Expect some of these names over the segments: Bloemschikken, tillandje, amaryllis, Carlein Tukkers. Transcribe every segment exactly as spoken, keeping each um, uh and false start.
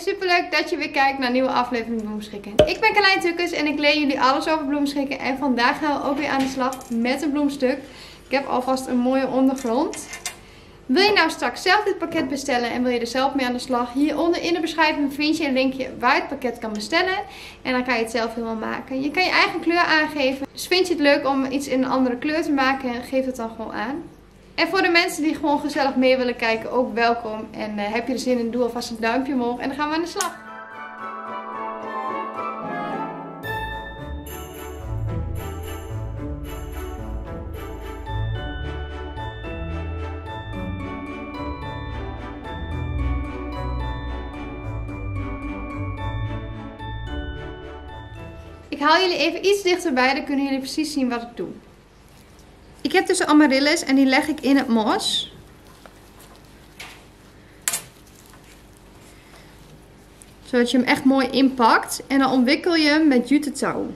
En superleuk dat je weer kijkt naar een nieuwe aflevering Bloemschikken. Ik ben Carlein Tukkers en ik leer jullie alles over bloemschikken. En vandaag gaan we ook weer aan de slag met een bloemstuk. Ik heb alvast een mooie ondergrond. Wil je nou straks zelf dit pakket bestellen en wil je er zelf mee aan de slag? Hieronder in de beschrijving vind je een linkje waar je het pakket kan bestellen. En dan kan je het zelf helemaal maken. Je kan je eigen kleur aangeven. Dus vind je het leuk om iets in een andere kleur te maken, geef het dan gewoon aan. En voor de mensen die gewoon gezellig mee willen kijken, ook welkom. En uh, heb je er zin in, doe alvast een duimpje omhoog en dan gaan we aan de slag. Ik haal jullie even iets dichterbij, dan kunnen jullie precies zien wat ik doe. Ik heb dus amaryllis en die leg ik in het mos. Zodat je hem echt mooi inpakt en dan omwikkel je hem met jute touw.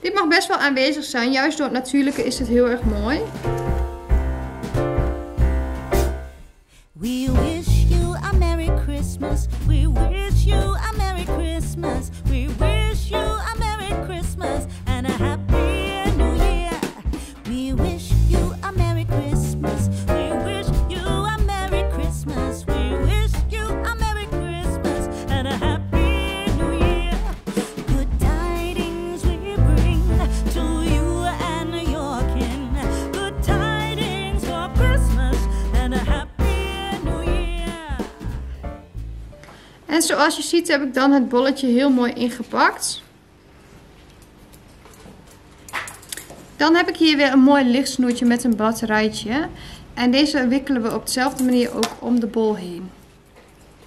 Dit mag best wel aanwezig zijn, juist door het natuurlijke is het heel erg mooi. We wish you a Merry Christmas, we wish you a Merry Christmas, we wish you a Merry Christmas and a Happy En zoals je ziet heb ik dan het bolletje heel mooi ingepakt. Dan heb ik hier weer een mooi lichtsnoertje met een batterijtje. En deze wikkelen we op dezelfde manier ook om de bol heen.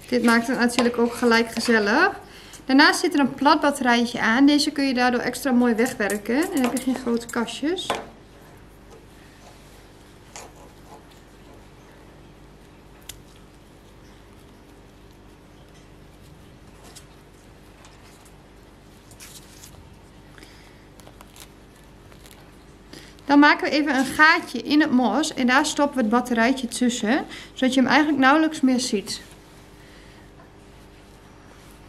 Dit maakt het natuurlijk ook gelijk gezellig. Daarnaast zit er een plat batterijtje aan. Deze kun je daardoor extra mooi wegwerken. En dan heb je geen grote kastjes. Dan maken we even een gaatje in het mos en daar stoppen we het batterijtje tussen, zodat je hem eigenlijk nauwelijks meer ziet.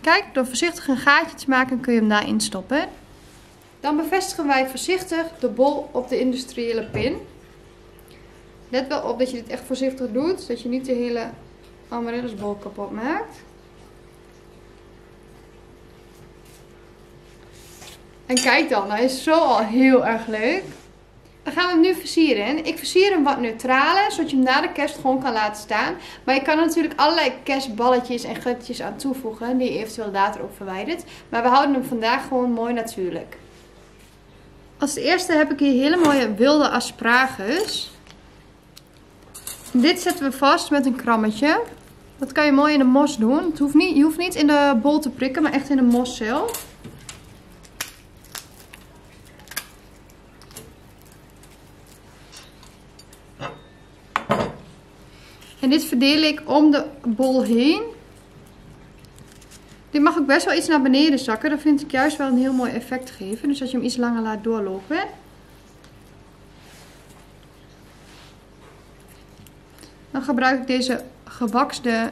Kijk, door voorzichtig een gaatje te maken kun je hem daarin stoppen. Dan bevestigen wij voorzichtig de bol op de industriële pin. Let wel op dat je dit echt voorzichtig doet, zodat je niet de hele amaryllisbol kapot maakt. En kijk dan, hij is zo al heel erg leuk. Dan gaan we hem nu versieren. Ik versier hem wat neutraler, zodat je hem na de kerst gewoon kan laten staan. Maar je kan er natuurlijk allerlei kerstballetjes en glittertjes aan toevoegen, die je eventueel later ook verwijdert. Maar we houden hem vandaag gewoon mooi natuurlijk. Als eerste heb ik hier hele mooie wilde asparagus. Dit zetten we vast met een krammetje. Dat kan je mooi in de mos doen. Het hoeft niet, je hoeft niet in de bol te prikken, maar echt in de mos zelf. En dit verdeel ik om de bol heen. Dit mag ook best wel iets naar beneden zakken. Dat vind ik juist wel een heel mooi effect geven. Dus dat je hem iets langer laat doorlopen. Dan gebruik ik deze gewakste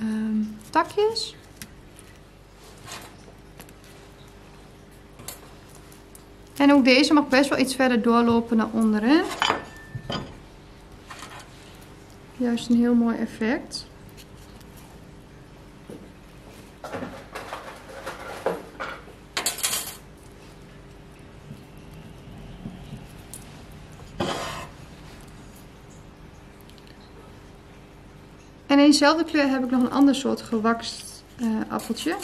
um, takjes. En ook deze mag best wel iets verder doorlopen naar onderen. Juist een heel mooi effect. En in dezelfde kleur heb ik nog een ander soort gewakst uh, appeltje.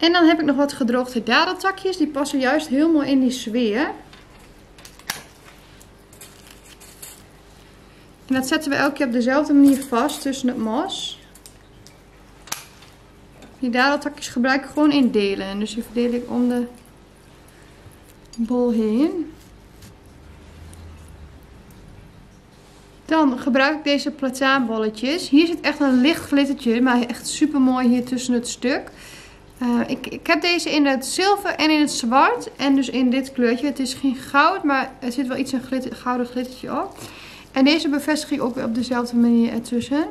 En dan heb ik nog wat gedroogde dadeltakjes. Die passen juist heel mooi in die sfeer. En dat zetten we elke keer op dezelfde manier vast tussen het mos. Die dadeltakjes gebruik ik gewoon in delen. Dus die verdeel ik om de bol heen. Dan gebruik ik deze plataanbolletjes. Hier zit echt een licht glittertje, maar echt super mooi hier tussen het stuk. Uh, ik, ik heb deze in het zilver en in het zwart. En dus in dit kleurtje. Het is geen goud, maar er zit wel iets een glitter, gouden glittertje op. En deze bevestig ik ook op dezelfde manier ertussen.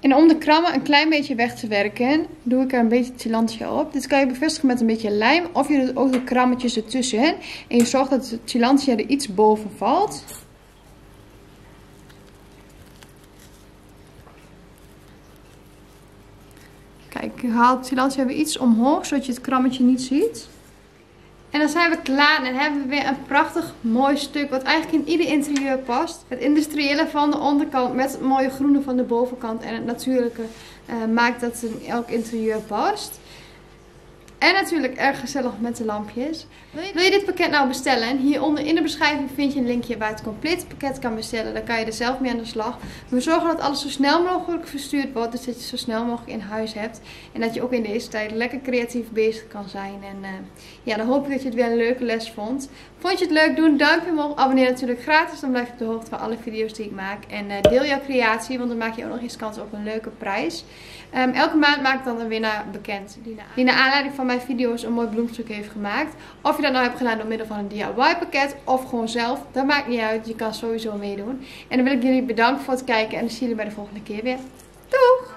En om de krammen een klein beetje weg te werken, doe ik er een beetje tillandje op. Dit kan je bevestigen met een beetje lijm, of je doet ook de krammetjes ertussen. En je zorgt dat het tillandje er iets boven valt. Kijk, ik haal het tillandje even iets omhoog, zodat je het krammetje niet ziet. En dan zijn we klaar en dan hebben we weer een prachtig mooi stuk wat eigenlijk in ieder interieur past. Het industriële van de onderkant met het mooie groene van de bovenkant en het natuurlijke uh, maakt dat het in elk interieur past. En natuurlijk erg gezellig met de lampjes. Wil je dit pakket nou bestellen? Hieronder in de beschrijving vind je een linkje waar je het complete pakket kan bestellen. Dan kan je er zelf mee aan de slag. We zorgen dat alles zo snel mogelijk verstuurd wordt. Dus dat je het zo snel mogelijk in huis hebt. En dat je ook in deze tijd lekker creatief bezig kan zijn. En uh, ja, dan hoop ik dat je het weer een leuke les vond. Vond je het leuk? Doe een duimpje omhoog. Abonneer natuurlijk gratis. Dan blijf je op de hoogte van alle video's die ik maak. En uh, deel jouw creatie. Want dan maak je ook nog eens kans op een leuke prijs. Um, elke maand maak ik dan een winnaar bekend. Die naar aanleiding van mijn video's een mooi bloemstuk heeft gemaakt. Of je dat nou hebt gedaan door middel van een D I Y pakket of gewoon zelf. Dat maakt niet uit. Je kan sowieso meedoen. En dan wil ik jullie bedanken voor het kijken. En dan zie jullie bij de volgende keer weer. Doeg!